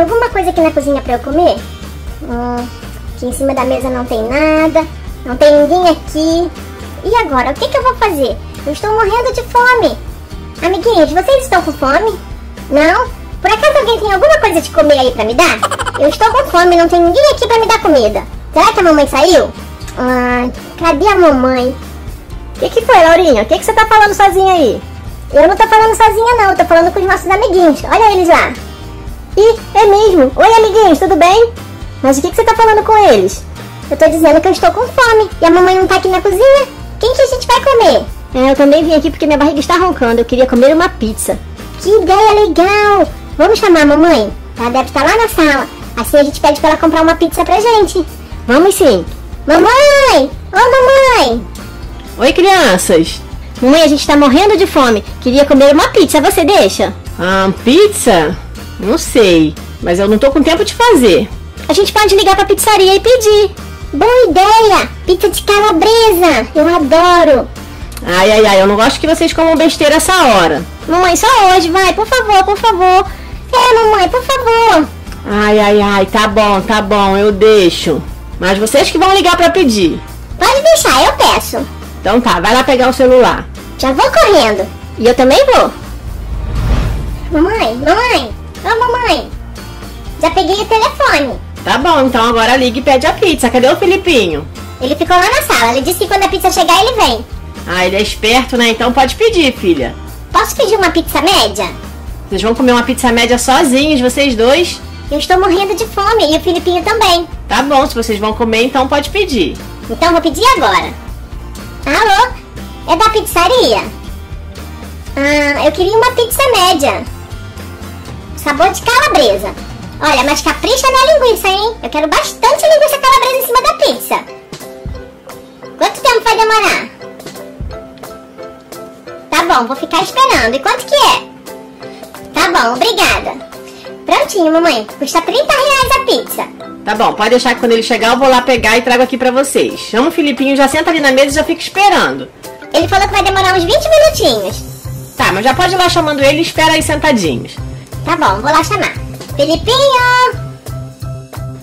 Tem alguma coisa aqui na cozinha pra eu comer? Aqui em cima da mesa não tem nada. Não tem ninguém aqui. E agora? O que, que eu vou fazer? Eu estou morrendo de fome. Amiguinhos, vocês estão com fome? Não? Por acaso alguém tem alguma coisa de comer aí pra me dar? Eu estou com fome, não tem ninguém aqui pra me dar comida. Será que a mamãe saiu? Ai, cadê a mamãe? O que foi, Laurinha? O que você tá falando sozinha aí? Eu não tô falando sozinha não, eu tô falando com os nossos amiguinhos. Olha eles lá. Ih, é mesmo. Oi, amiguinhos, tudo bem? Mas o que você tá falando com eles? Eu tô dizendo que eu estou com fome e a mamãe não tá aqui na cozinha. Quem que a gente vai comer? Eu também vim aqui porque minha barriga está roncando. Eu queria comer uma pizza. Que ideia legal! Vamos chamar a mamãe? Ela deve estar lá na sala. Assim a gente pede pra ela comprar uma pizza pra gente. Vamos sim. Mamãe! Ô, mamãe! Oi, crianças! Mamãe, a gente tá morrendo de fome. Queria comer uma pizza, você deixa? Ah, pizza? Não sei, mas eu não tô com tempo de fazer. A gente pode ligar pra pizzaria e pedir. Boa ideia! Pizza de calabresa! Eu adoro! Ai, ai, ai, eu não gosto que vocês comam besteira essa hora. Mamãe, só hoje, vai, por favor, por favor. É, mamãe, por favor. Ai, ai, ai, tá bom, eu deixo. Mas vocês que vão ligar pra pedir. Pode deixar, eu peço. Então tá, vai lá pegar o celular. Já vou correndo. E eu também vou. Mamãe, mamãe. Ô, mamãe. Já peguei o telefone. Tá bom, então agora liga e pede a pizza. Cadê o Felipinho? Ele ficou lá na sala. Ele disse que quando a pizza chegar, ele vem. Ah, ele é esperto, né? Então pode pedir, filha. Posso pedir uma pizza média? Vocês vão comer uma pizza média sozinhos, vocês dois? Eu estou morrendo de fome e o Felipinho também. Tá bom, se vocês vão comer, então pode pedir. Então vou pedir agora. Alô? É da pizzaria? Ah, eu queria uma pizza média. Sabor de calabresa. Olha, mas capricha na linguiça, hein? Eu quero bastante linguiça calabresa em cima da pizza. Quanto tempo vai demorar? Tá bom, vou ficar esperando. E quanto que é? Tá bom, obrigada. Prontinho, mamãe. Custa R$30 a pizza. Tá bom, pode deixar que quando ele chegar eu vou lá pegar e trago aqui pra vocês. Chama o Felipinho, já senta ali na mesa e já fica esperando. Ele falou que vai demorar uns 20 minutinhos. Tá, mas já pode ir lá chamando ele e espera aí sentadinhos. Tá bom, vou lá chamar. Felipinho!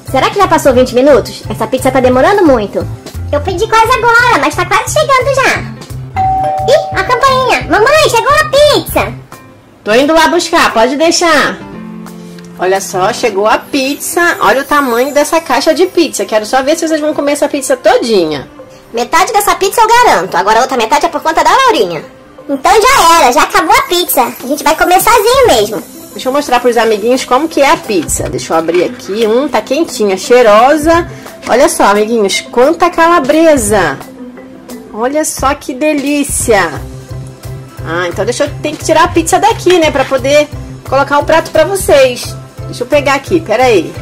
Será que já passou 20 minutos? Essa pizza tá demorando muito. Eu pedi quase agora, mas tá quase chegando já. Ih, a campainha. Mamãe, chegou a pizza. Tô indo lá buscar, pode deixar. Olha só, chegou a pizza. Olha o tamanho dessa caixa de pizza. Quero só ver se vocês vão comer essa pizza todinha. Metade dessa pizza eu garanto. Agora a outra metade é por conta da Laurinha. Então já era, já acabou a pizza. A gente vai comer sozinho mesmo. Deixa eu mostrar pros amiguinhos como que é a pizza. Deixa eu abrir aqui. Tá quentinha, cheirosa. Olha só, amiguinhos, quanta calabresa. Olha só que delícia. Ah, então tem que tirar a pizza daqui, né? Pra poder colocar o prato pra vocês. Deixa eu pegar aqui, peraí.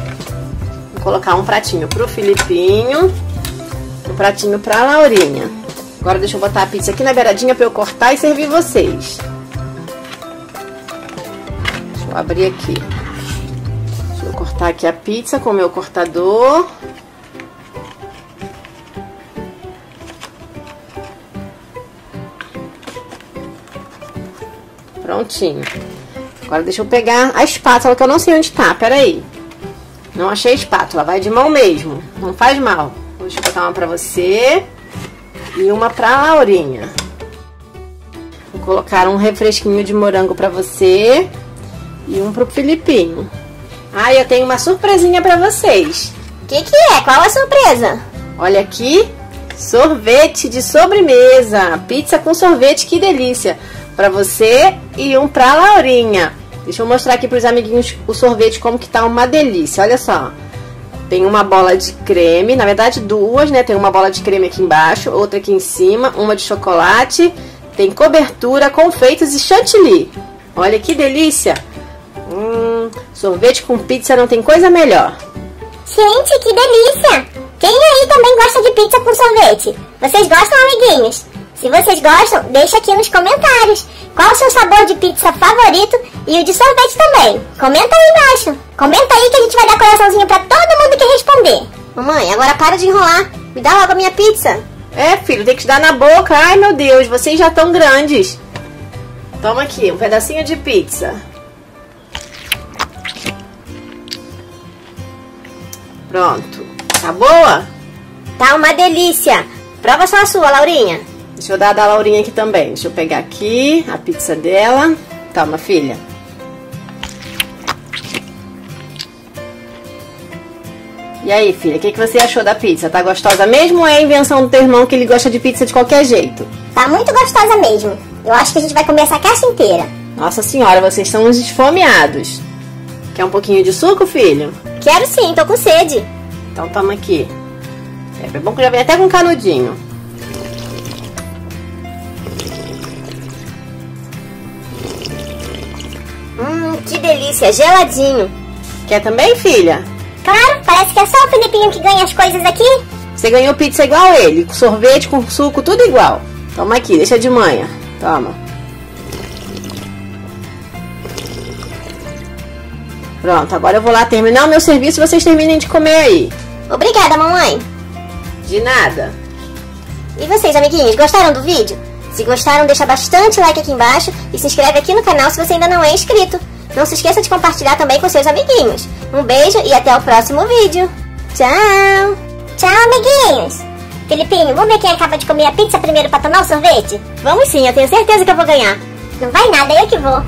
Vou colocar um pratinho pro Felipinho. Um pratinho pra Laurinha. Agora deixa eu botar a pizza aqui na beiradinha pra eu cortar e servir vocês. Deixa eu abrir aqui. Deixa eu cortar aqui a pizza com o meu cortador. Prontinho. Agora deixa eu pegar a espátula, que eu não sei onde tá, peraí. Não achei a espátula, vai de mão mesmo, não faz mal. Deixa eu botar uma pra você e uma pra Laurinha. Vou colocar um refresquinho de morango pra você e um pro Felipinho. Ah, eu tenho uma surpresinha pra vocês. Que é? Qual é a surpresa? Olha aqui, sorvete de sobremesa, pizza com sorvete, que delícia. Pra você e um pra Laurinha. Deixa eu mostrar aqui pros amiguinhos o sorvete, como que tá uma delícia. Olha só. Tem uma bola de creme. Na verdade, duas, né? Tem uma bola de creme aqui embaixo, outra aqui em cima. Uma de chocolate. Tem cobertura, confeitos e chantilly. Olha que delícia. Sorvete com pizza não tem coisa melhor. Gente, que delícia! Quem aí também gosta de pizza com sorvete? Vocês gostam, amiguinhos? Se vocês gostam, deixa aqui nos comentários qual o seu sabor de pizza favorito e o de sorvete também. Comenta aí embaixo. Comenta aí que a gente vai dar coraçãozinho pra todo mundo que responder. Mamãe, agora para de enrolar. Me dá logo a minha pizza. É, filho, tem que te dar na boca. Ai, meu Deus, vocês já estão grandes. Toma aqui, um pedacinho de pizza. Pronto. Tá boa? Tá uma delícia. Prova só a sua, Laurinha. Deixa eu dar a da Laurinha aqui também. Deixa eu pegar aqui a pizza dela. Toma, filha. E aí, filha, o que você achou da pizza? Tá gostosa mesmo ou é a invenção do teu irmão que ele gosta de pizza de qualquer jeito? Tá muito gostosa mesmo. Eu acho que a gente vai comer essa caixa inteira. Nossa senhora, vocês são uns esfomeados. Quer um pouquinho de suco, filho? Quero sim, tô com sede. Então toma aqui. É bom que já vem até com canudinho. Que delícia, geladinho. Quer também, filha? Claro, parece que é só o Felipinho que ganha as coisas aqui. Você ganhou pizza igual ele, com sorvete, com suco, tudo igual. Toma aqui, deixa de manha. Toma. Pronto, agora eu vou lá terminar o meu serviço e vocês terminem de comer aí. Obrigada, mamãe. De nada. E vocês, amiguinhos, gostaram do vídeo? Se gostaram, deixa bastante like aqui embaixo e se inscreve aqui no canal se você ainda não é inscrito. Não se esqueça de compartilhar também com seus amiguinhos. Um beijo e até o próximo vídeo. Tchau! Tchau, amiguinhos! Felipinho, vamos ver quem acaba de comer a pizza primeiro pra tomar o sorvete? Vamos sim, eu tenho certeza que eu vou ganhar. Não vai nada, eu que vou.